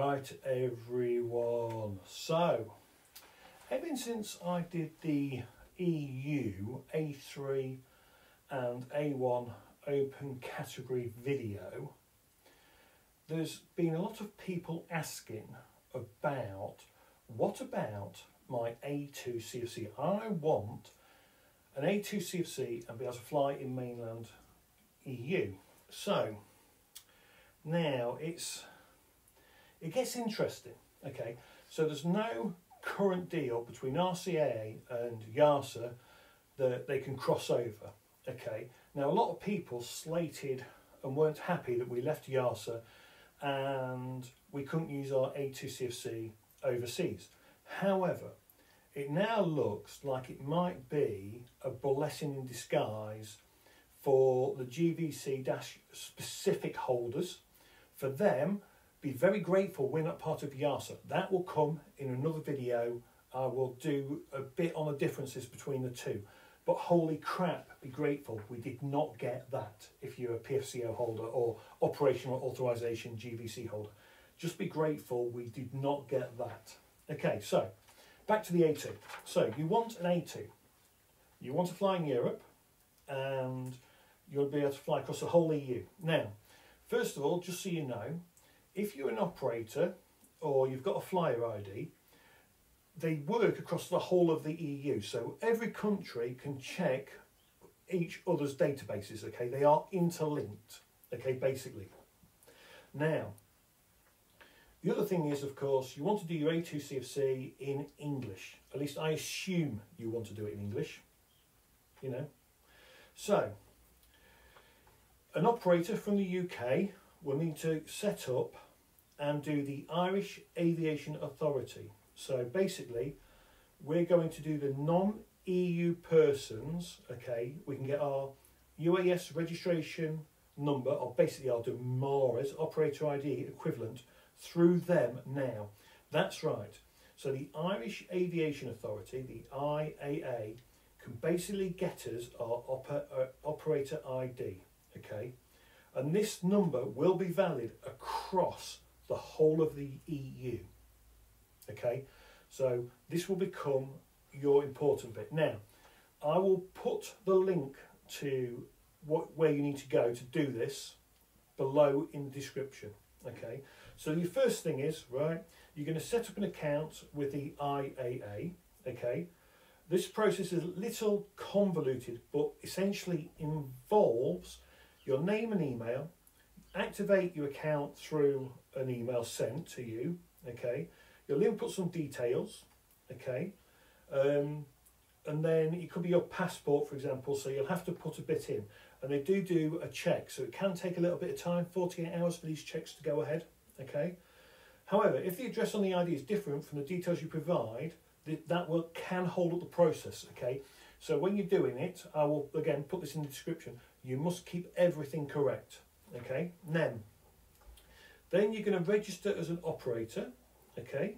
Right everyone, so ever since I did the EU A3 and A1 open category video, there's been a lot of people asking about what about my A2 CofC. I want an A2 CofC and be able to fly in mainland EU. So now it gets interesting, okay? So there's no current deal between RCAA and YASA that they can cross over, okay? Now, a lot of people slated and weren't happy that we left YASA and we couldn't use our A2 CofC overseas. However, it now looks like it might be a blessing in disguise for the GVC-specific holders. For them, be very grateful we're not part of YASA. That will come in another video. I will do a bit on the differences between the two. But holy crap, be grateful we did not get that if you're a PFCO holder or Operational Authorization GVC holder. Just be grateful we did not get that. Okay, so back to the A2. So you want an A2. You want to fly in Europe and you'll be able to fly across the whole EU. Now, first of all, just so you know, if you're an operator or you've got a flyer ID, they work across the whole of the EU. So every country can check each other's databases, okay? They are interlinked, okay, basically. Now, the other thing is, of course, you want to do your A2 CofC in English. At least I assume you want to do it in English, you know? So, an operator from the UK will need to set up and do the Irish Aviation Authority. So basically, we're going to do the non-EU persons, okay? We can get our UAS registration number, or basically our DMARES, operator ID equivalent, through them now. That's right. So the Irish Aviation Authority, the IAA, can basically get us our operator ID, okay? And this number will be valid across the whole of the EU. Okay, so this will become your important bit. Now, I will put the link to where you need to go to do this below in the description. Okay, so your first thing is, right, you're going to set up an account with the IAA. Okay, this process is a little convoluted, but essentially involves your name and email, activate your account through an email sent to you, okay? You'll input some details, okay? And then it could be your passport, for example, so you'll have to put a bit in. And they do a check, so it can take a little bit of time, 48 hours for these checks to go ahead, okay? However, if the address on the ID is different from the details you provide, that can hold up the process, okay? So when you're doing it, I will, again, put this in the description. You must keep everything correct, okay? Then you're going to register as an operator, okay?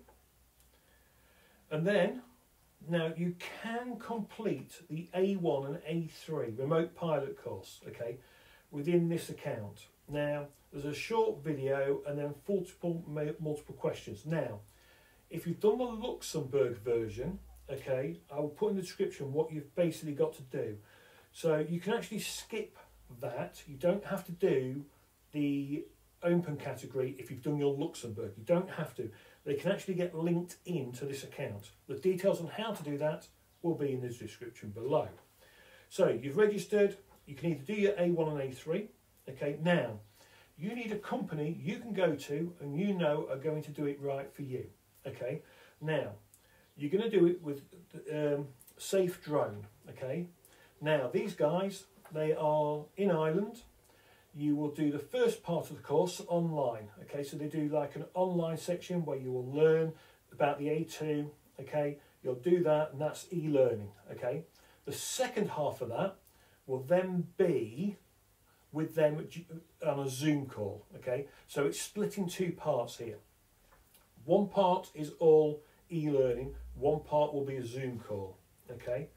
And then, now you can complete the A1 and A3 remote pilot course, okay, within this account. Now, there's a short video and then multiple questions. Now, if you've done the Luxembourg version, okay, I will put in the description what you've basically got to do. So you can actually skip that. You don't have to do the open category if you've done your Luxembourg. You don't have to. They can actually get linked into this account. The details on how to do that will be in the description below. So you've registered. You can either do your A1 and A3. Okay, now you need a company you can go to and you know are going to do it right for you. Okay, now you're going to do it with Safe Drone. Okay. Now, these guys, they are in Ireland. You will do the first part of the course online, okay? So they do like an online section where you will learn about the A2, okay? You'll do that, and that's e-learning, okay? The second half of that will then be with them on a Zoom call, okay? So it's split in two parts here. One part is all e-learning. One part will be a Zoom call, okay?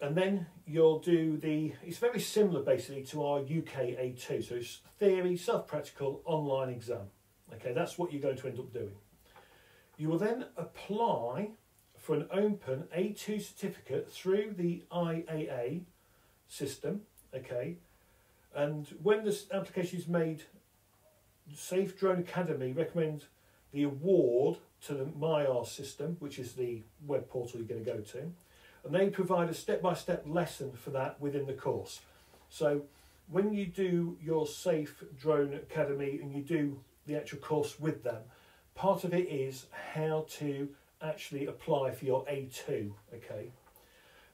And then you'll do it's very similar basically to our UK A2. So it's theory, self-practical, online exam, Okay, that's what you're going to end up doing. You will then apply for an open A2 certificate through the IAA system, okay, and when this application is made, Safe Drone Academy recommend the award to the MYSRS system, which is the web portal you're going to go to, and they provide a step-by-step lesson for that within the course. So when you do your Safe Drone Academy and you do the actual course with them, part of it is how to actually apply for your A2, okay?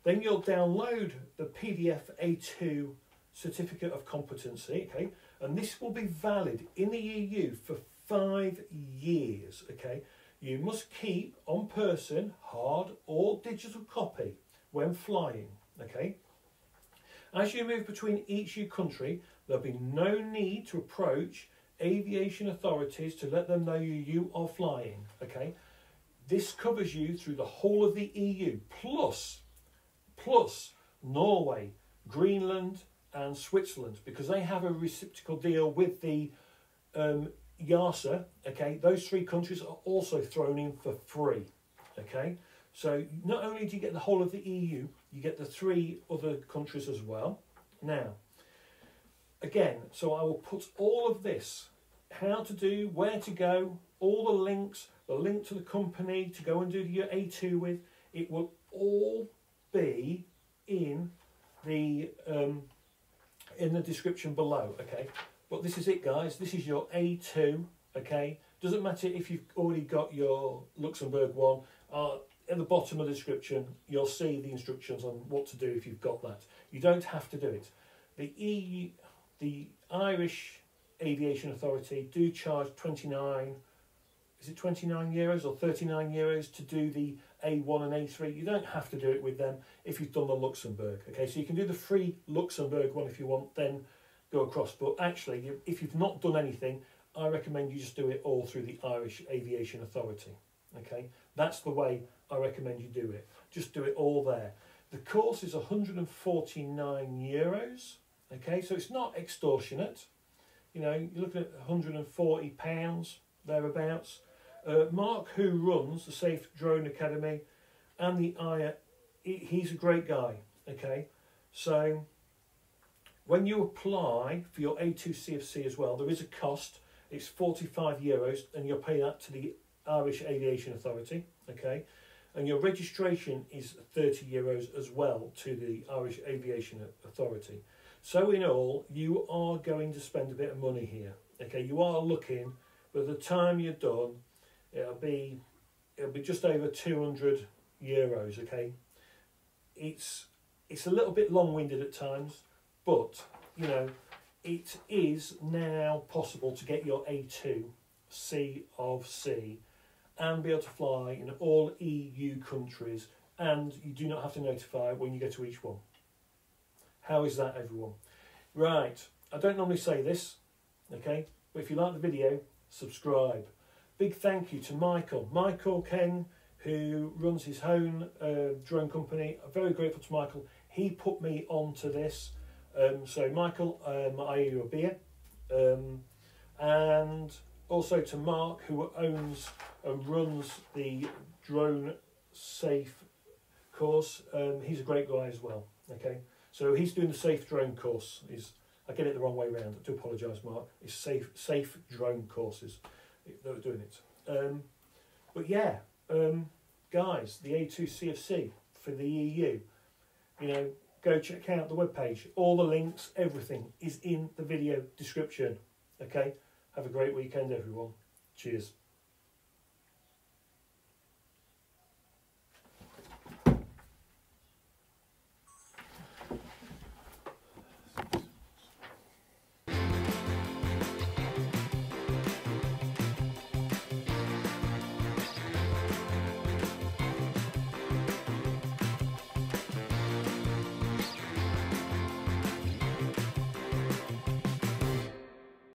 Then you'll download the PDF A2 certificate of competency, okay? And this will be valid in the EU for 5 years, okay? You must keep on person, hard or digital copy when flying, okay? As you move between each EU country, there'll be no need to approach aviation authorities to let them know you are flying, okay? This covers you through the whole of the EU, plus Norway, Greenland and Switzerland, because they have a reciprocal deal with the YASA, okay? Those three countries are also thrown in for free, okay? So not only do you get the whole of the EU, you get the three other countries as well. Now, again, so I will put all of this, how to do, where to go, all the links, the link to the company to go and do your A2 with, it will all be in the description below, okay? But this is it, guys. This is your A2, okay? Doesn't matter if you've already got your Luxembourg one. At the bottom of the description, you'll see the instructions on what to do if you've got that. You don't have to do it. The Irish Aviation Authority do charge 29, is it 29 euros or 39 euros to do the A1 and A3. You don't have to do it with them if you've done the Luxembourg. Okay, so you can do the free Luxembourg one if you want, then go across. But actually, if you've not done anything, I recommend you just do it all through the Irish Aviation Authority. Okay, that's the way I recommend you do it. Just do it all there. The course is 149 euros. Okay, so it's not extortionate. You know, you're looking at £140, thereabouts. Mark, who runs the Safe Drone Academy and the IA, he's a great guy, okay? So when you apply for your A2 CofC as well, there is a cost. It's 45 euros, and you'll pay that to the Irish Aviation Authority, okay? And your registration is 30 euros as well to the Irish Aviation Authority. So in all, you are going to spend a bit of money here. Okay, you are looking, but by the time you're done, it'll be just over 200 euros. Okay, it's a little bit long-winded at times, but you know it is now possible to get your A2 CofC and be able to fly in all EU countries, and you do not have to notify when you go to each one. How is that, everyone? Right, I don't normally say this, okay, but if you like the video, subscribe. Big thank you to Michael Ken, who runs his own drone company. I'm very grateful to Michael. He put me onto this. So Michael, I owe you a beer. And also to Mark, who owns and runs the Drone Safe course. He's a great guy as well, okay? So he's doing the Safe Drone course. I get it the wrong way around. I do apologise, Mark. It's safe drone courses that are doing it. But yeah, guys, the A2 CofC for the EU. You know, go check out the webpage. All the links, everything is in the video description. Okay, have a great weekend, everyone. Cheers.